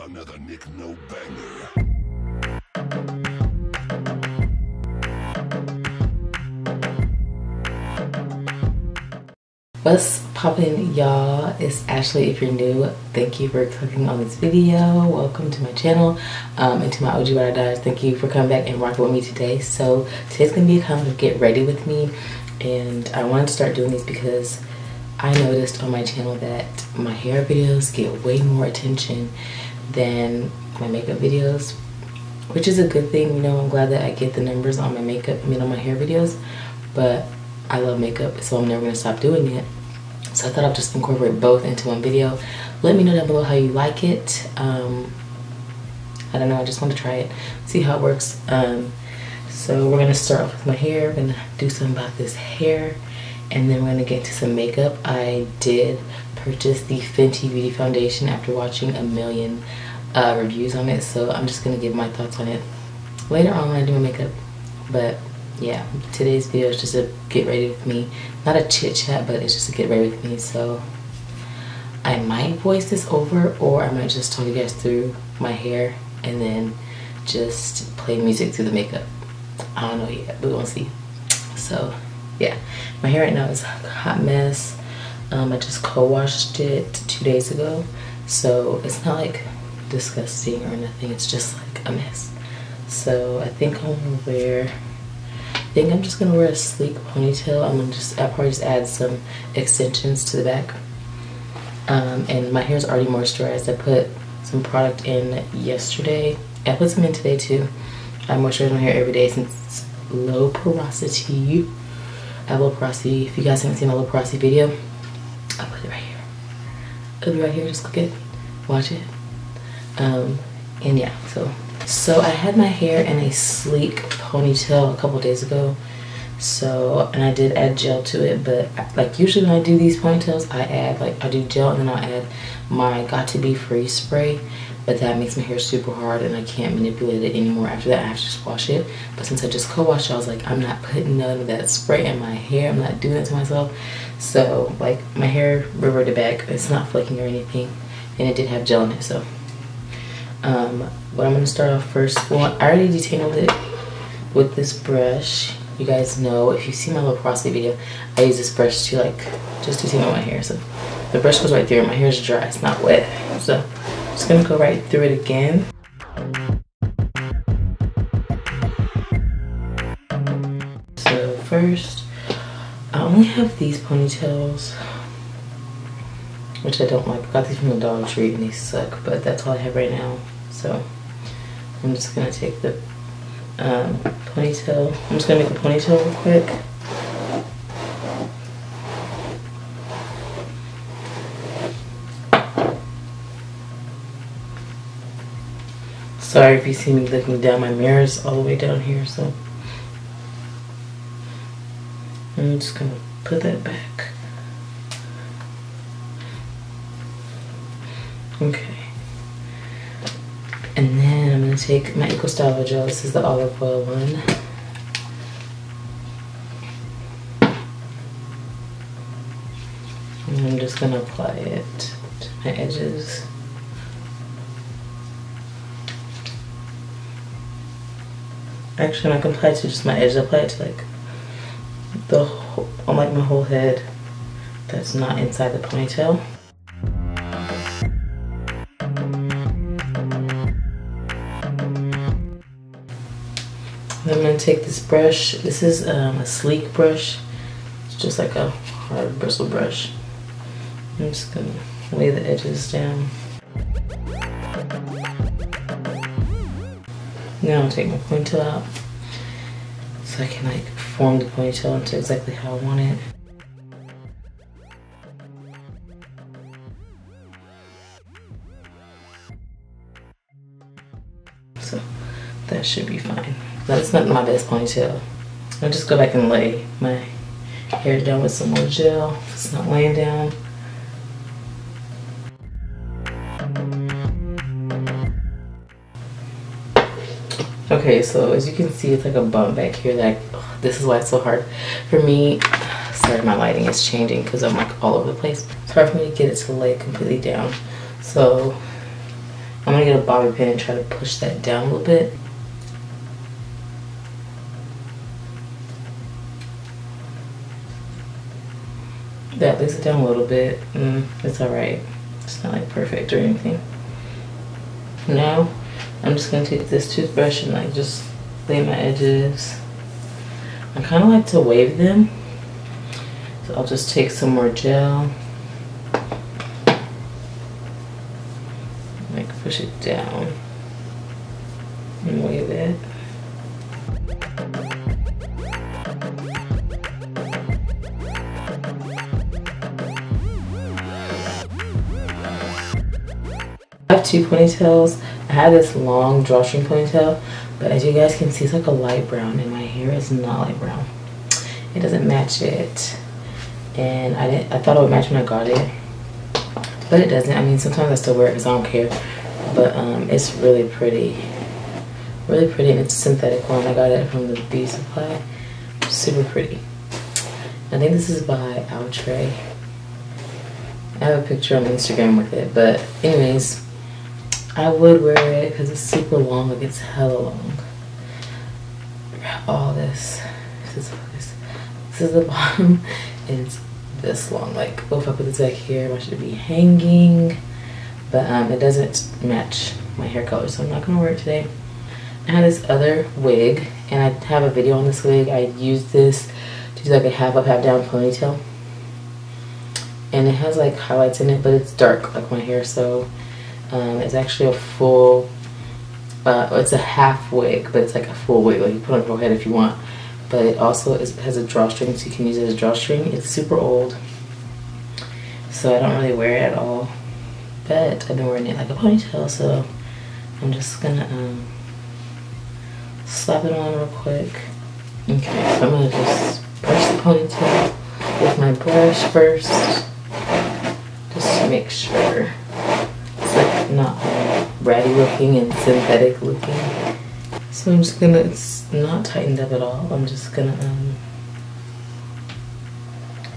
Another Nick No Banger. What's poppin', y'all? It's Ashley. If you're new, thank you for clicking on this video. Welcome to my channel, and to my OG Ride or Dies. Thank you for coming back and rocking with me today. So today's gonna be a kind of get ready with me, and I wanted to start doing these because I noticed on my channel that my hair videos get way more attention than my makeup videos, which is a good thing. You know, I'm glad that I get the numbers on my makeup, on my hair videos, but I love makeup, so I'm never gonna stop doing it. So I thought I'd just incorporate both into one video. Let me know down below how you like it. I don't know, I just want to try it, see how it works. So we're gonna start off with my hair. We're gonna do something about this hair, and then we're gonna get to some makeup. I did purchase the Fenty Beauty foundation after watching a million reviews on it, so I'm just gonna give my thoughts on it later on when I do my makeup. But yeah, today's video is just a get ready with me. Not a chit chat, but it's just a get ready with me. So I might voice this over, or I might just talk you guys through my hair and then just play music through the makeup. I don't know yet, but we're gonna see. So yeah, my hair right now is a hot mess. I just co-washed it 2 days ago, so it's not like disgusting or nothing. It's just like a mess. So I think I'm just gonna wear a sleek ponytail. I'll probably just add some extensions to the back. And my hair's already moisturized. I put some product in yesterday. I put some in today too. I moisturize my hair every day since it's low porosity. I have low porosity. If you guys haven't seen my low porosity video, I'll put it right here. It'll be right here, just click it, watch it. And yeah, so I had my hair in a sleek ponytail a couple days ago, and I did add gel to it, but like usually when I do these ponytails, I do gel and then I'll add my Got2b Freeze spray, but that makes my hair super hard and I can't manipulate it anymore. After that, I have to just wash it. But since I just co-washed it, I was like, I'm not putting none of that spray in my hair. I'm not doing it to myself. So like my hair reverted back. It's not flaking or anything, and it did have gel in it. So what I'm gonna start off first, I already detangled it with this brush. You guys know, if you see my low porosity video, I use this brush to just detangle my hair. So the brush goes right there. My hair is dry, it's not wet. So I'm just gonna go right through it again. So first, I only have these ponytails, which I don't like. I got these from the Dollar Tree and they suck, but that's all I have right now. So I'm just gonna take the ponytail. I'm just gonna make a ponytail real quick. Sorry if you see me looking down, my mirror's all the way down here, so I'm just gonna put that back. Okay. And then I'm going to take my Eco Styler gel. This is the olive oil one. And I'm just going to apply it to my edges. Actually, I'm not going to apply it to just my edges. I'll apply it to my whole head that's not inside the ponytail. I'm going to take this brush. This is a sleek brush. It's just like a hard bristle brush. I'm just going to lay the edges down. Now I'll take my ponytail out so I can form the ponytail into exactly how I want it. So that should be fine. That's not my best ponytail. I'll just go back and lay my hair down with some more gel. It's not laying down. Okay, so as you can see, it's like a bump back here. This is why it's so hard for me. Sorry, my lighting is changing because I'm all over the place. It's hard for me to get it to lay completely down. So I'm to get a bobby pin and try to push that down a little bit. That lays it down a little bit. It's alright. It's not like perfect or anything. Now, I'm just going to take this toothbrush and like just lay my edges. I kind of like to wave them. So I'll just take some more gel. Like push it down and wave it. I have two ponytails. I had this long drawstring ponytail, but as you guys can see, it's like a light brown, and my hair is not light brown. It doesn't match it, and I thought it would match when I got it, but it doesn't. I mean, sometimes I still wear it because I don't care, but it's really pretty, and it's a synthetic one. I got it from the Beauty Supply. Super pretty. I think this is by Outre. I have a picture on Instagram with it, but anyways. I would wear it because it's super long, like it's hella long. All this. This is the bottom, and it's this long. Like, oh, if I put this back here, I should be hanging. But it doesn't match my hair color, so I'm not gonna wear it today. I had this other wig, and I have a video on this wig. I used this to do like a half up, half down ponytail. And it has like highlights in it, but it's dark like my hair, so it's actually a full, it's a half wig, but it's like a full wig. Like you put on your head if you want, but it also has a drawstring, so you can use it as a drawstring. It's super old, so I don't really wear it at all, but I've been wearing it like a ponytail, so I'm just gonna slap it on real quick. Okay, so I'm gonna just brush the ponytail with my brush first, just to make sure. Not ratty looking and synthetic looking. So I'm just gonna, it's not tightened up at all. I'm just gonna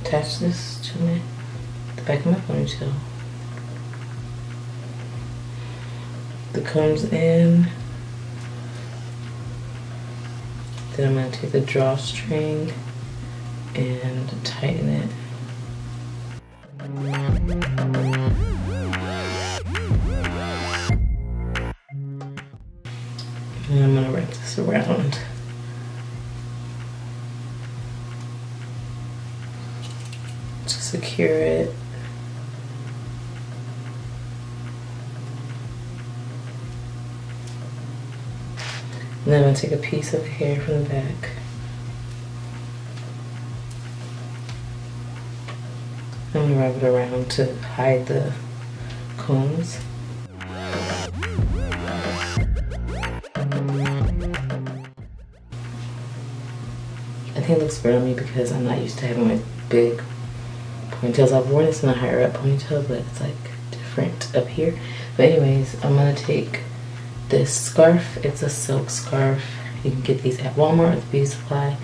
attach this to the back of my ponytail. The combs in. Then I'm gonna take the drawstring and tighten it. And I'm gonna wrap this around. To secure it. And then I'm gonna take a piece of hair from the back. I'm gonna wrap it around to hide the combs. I think it looks weird on me because I'm not used to having like big ponytails. I've worn this in a higher up ponytail, but it's like different up here. But anyways, I'm gonna take this scarf. It's a silk scarf. You can get these at Walmart or the Beauty Supply,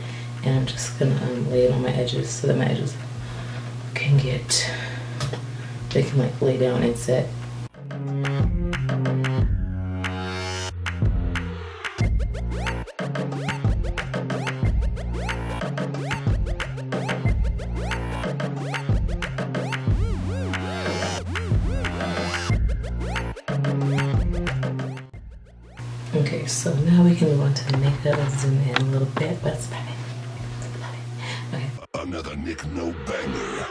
and I'm just gonna lay it on my edges so that my edges can get, they can like lay down and set. Okay, so now we can move on to the makeup. Let's zoom in a little bit, but it's about it. Okay. Another Nick No Banger.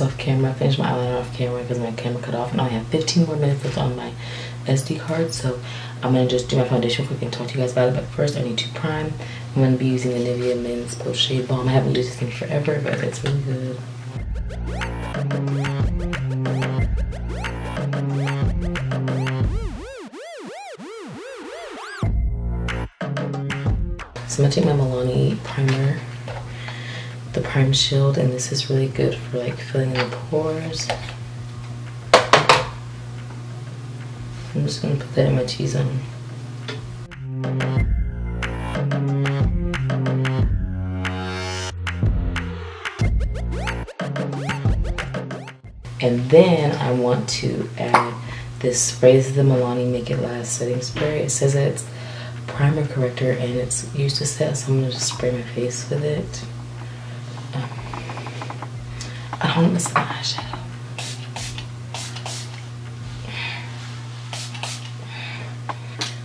eyes off camera. I finished my eyeliner off camera because my camera cut off, and I have 15 more minutes left on my SD card, so I'm going to just do my foundation quick and talk to you guys about it. But first, I need to prime. I'm going to be using the Nivea Men's Post Shave Balm. I haven't used this thing forever, but it's really good. So I'm going to take my Milani primer, the Prime Shield, and this is really good for like filling in the pores. I'm just going to put that in my T-zone. And then I want to add this spray. This is the Milani Make It Last setting spray. It says that it's primer corrector and it's used to set, so I'm going to just spray my face with it. I don't miss my eyeshadow.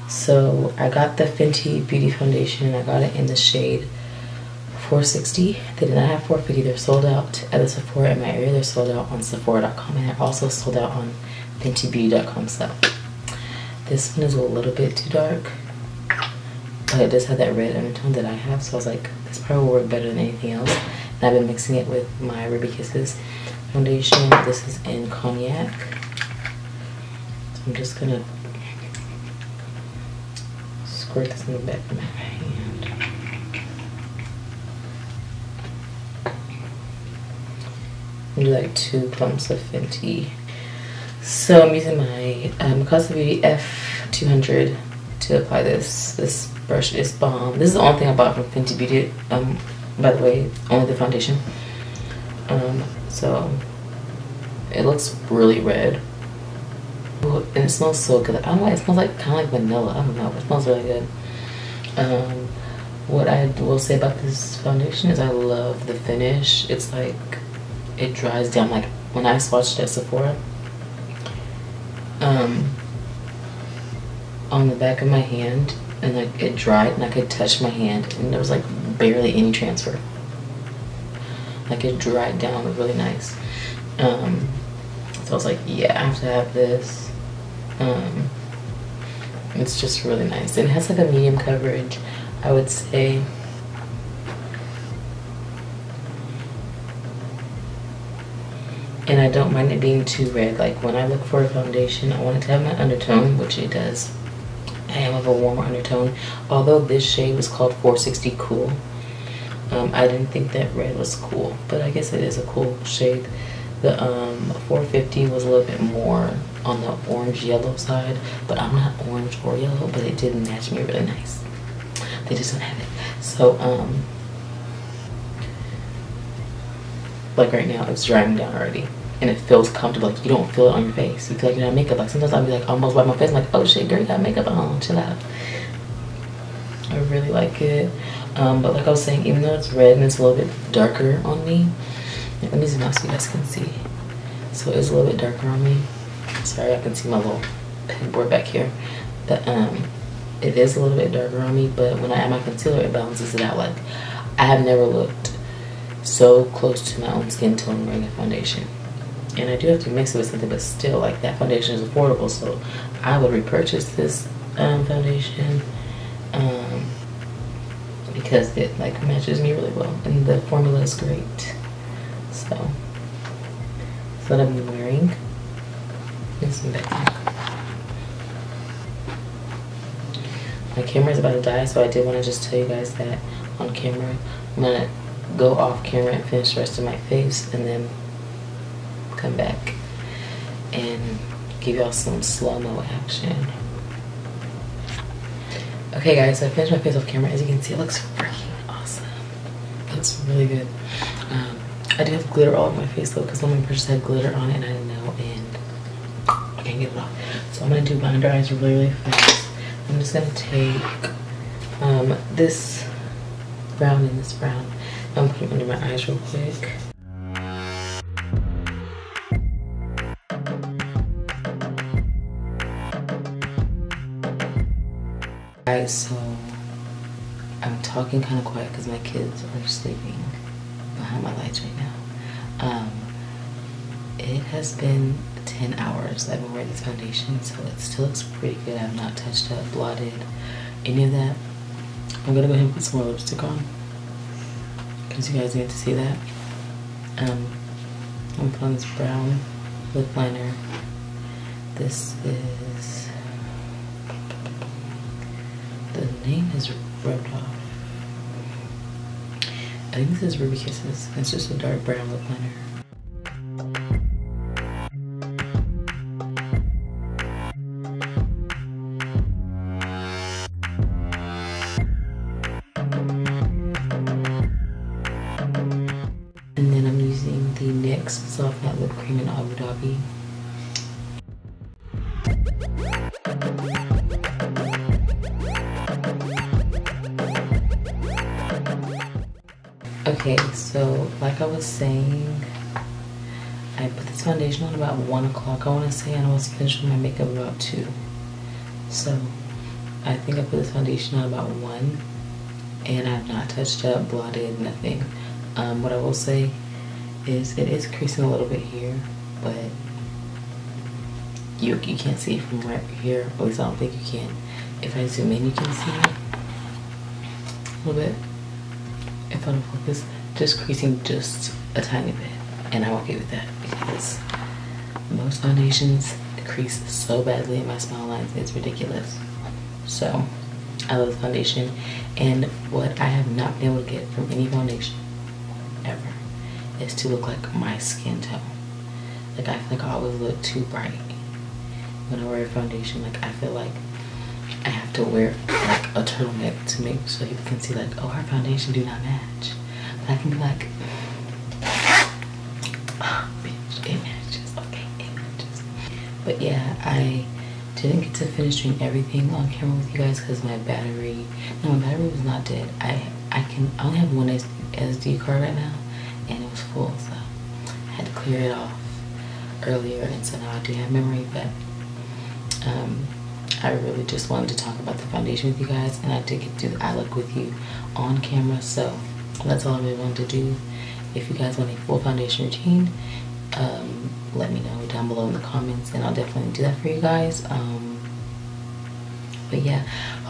So I got the Fenty Beauty foundation and I got it in the shade 460. They did not have 450. They're sold out at the Sephora in my area. They're sold out on Sephora.com and they're also sold out on FentyBeauty.com. So this one is a little bit too dark, but it does have that red undertone that I have. So I was like, this probably will work better than anything else. And I've been mixing it with my Ruby Kisses foundation. This is in Cognac. So I'm just gonna squirt this in the back of my hand. Do like 2 clumps of Fenty. So I'm using my cos Beauty F200 to apply this. This brush is bomb. This is the only thing I bought from Fenty Beauty. By the way, only the foundation. So it looks really red. And it smells so good. I don't know, it smells like kind of like vanilla. I don't know. It smells really good. What I will say about this foundation is I love the finish. It's like it dries down. Like when I swatched at Sephora, on the back of my hand, and like it dried, and I could touch my hand, and there was like barely any transfer. Like it dried down really nice. So I was like, yeah, I have to have this. It's just really nice. It has like a medium coverage, I would say. And I don't mind it being too red. Like when I look for a foundation, I want it to have my undertone, which it does. I am of a warmer undertone. Although this shade was called 460 Cool. I didn't think that red was cool, but I guess it is a cool shade. The 450 was a little bit more on the orange yellow side, but I'm not orange or yellow, but it did match me really nice. They just don't have it. So like right now it's drying down already and it feels comfortable. Like you don't feel it on your face. You feel like you have makeup. Like sometimes I'll be like almost wipe my face. I'm like, oh shit, girl, you got makeup on, chill out. I really like it. But like I was saying, even though it's red and it's a little bit darker on me, let me zoom out so you guys can see. So it's a little bit darker on me. Sorry, I can see my little pegboard back here. But it is a little bit darker on me, but when I add my concealer, it balances it out. Like I have never looked so close to my own skin tone wearing a foundation. And I do have to mix it with something, but still, like that foundation is affordable, so I would repurchase this foundation because it like matches me really well, and the formula is great. So that's what I've been wearing. And some backpack. My camera is about to die, so I did want to just tell you guys that on camera. I'm gonna go off camera and finish the rest of my face, and then come back and give y'all some slow-mo action. Okay, guys, so I finished my face off camera. As you can see, it looks freaking awesome. It looks really good. I do have glitter all over my face though, because one of my brushes had glitter on it and I didn't know, and I can't get it off. So I'm gonna do my under eyes really, really fast. I'm just gonna take this brown and this brown. I'm putting it under my eyes real quick. Alright, so I'm talking kind of quiet because my kids are sleeping behind my lights right now. It has been 10 hours that I've been wearing this foundation, so it still looks pretty good. I've not touched up, blotted, any of that. I'm gonna go ahead and put some more lipstick on because you guys need to see that. I'm gonna put on this brown lip liner. This is, the name is rubbed off. I think this is Ruby Kisses. It's just a dark brown lip liner. And then I'm using the NYX Soft Matte Lip Cream in Abu Dhabi. Okay, so like I was saying, I put this foundation on about 1 o'clock, I want to say, and I was finished with my makeup about 2. So I think I put this foundation on about 1, and I've not touched up, blotted, nothing. What I will say is it is creasing a little bit here, but you can't see it from right here. At least I don't think you can. If I zoom in, you can see it a little bit. If I don't focus, just creasing just a tiny bit, and I'm okay with that because most foundations crease so badly in my smile lines, it's ridiculous. So I love foundation, and what I have not been able to get from any foundation ever is to look like my skin tone. Like I feel like I always look too bright when I wear a foundation. Like I feel like I have to wear like a turtleneck to make so people can see like, oh, her foundation do not match. But I can be like, oh, bitch, it matches. Okay, it matches. But yeah, I didn't get to finish doing everything on camera with you guys because my battery was not dead. I only have 1 SD card right now, and it was full, so I had to clear it off earlier, and so now I do have memory. But I really just wanted to talk about the foundation with you guys, and I did get to do the eye look with you on camera, so that's all I really wanted to do. If you guys want a full foundation routine, let me know down below in the comments, and I'll definitely do that for you guys. But yeah,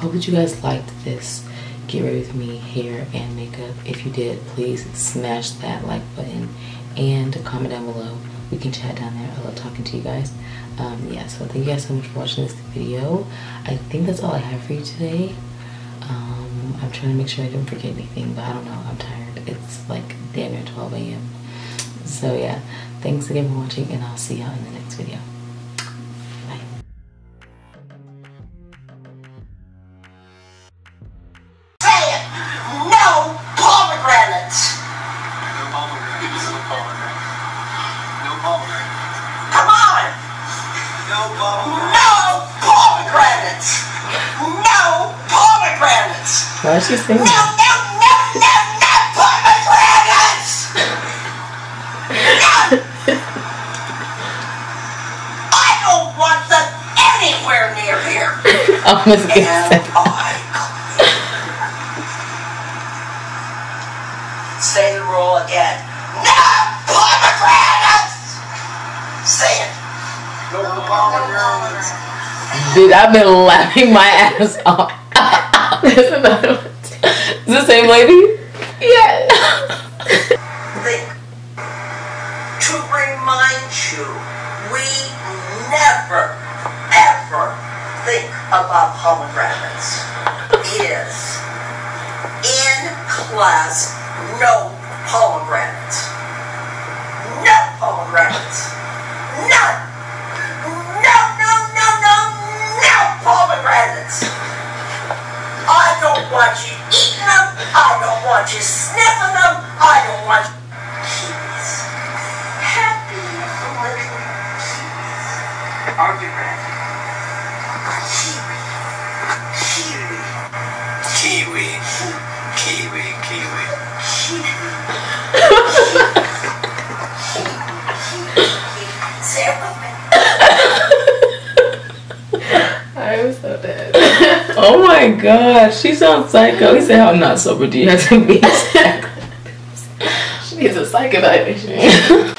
hope that you guys liked this get ready with me hair and makeup. If you did, please smash that like button and comment down below. We can chat down there. I love talking to you guys. Yeah, so thank you guys so much for watching this video. I think that's all I have for you today. I'm trying to make sure I don't forget anything, but I don't know. I'm tired. It's like damn near 12 a.m. So yeah, thanks again for watching, and I'll see y'all in the next video. Why is she singing? No, no, no, no, no, pomegranates! No! I don't want them anywhere near here. Oh, Miss Gibson. Say the rule again. No pomegranates! Say it. No pomegranates. Dude, I've been laughing my ass off. Is this the same lady? Yeah. To remind you, we never, ever think about pomegranates. It is in class, no pomegranates. No pomegranates. None. No, no, no, no, no pomegranates. I don't want you eating them, I don't want you sniffing them, I don't want you... Keys. Happy little keys. Are you ready? Kiwi. Kiwi. Kiwi. Kiwi. Kiwi. Kiwi. Say it with me. I am so dead. Oh my gosh, she sounds psycho. He said, "How not sober do you have to be?" She needs a psych evaluation.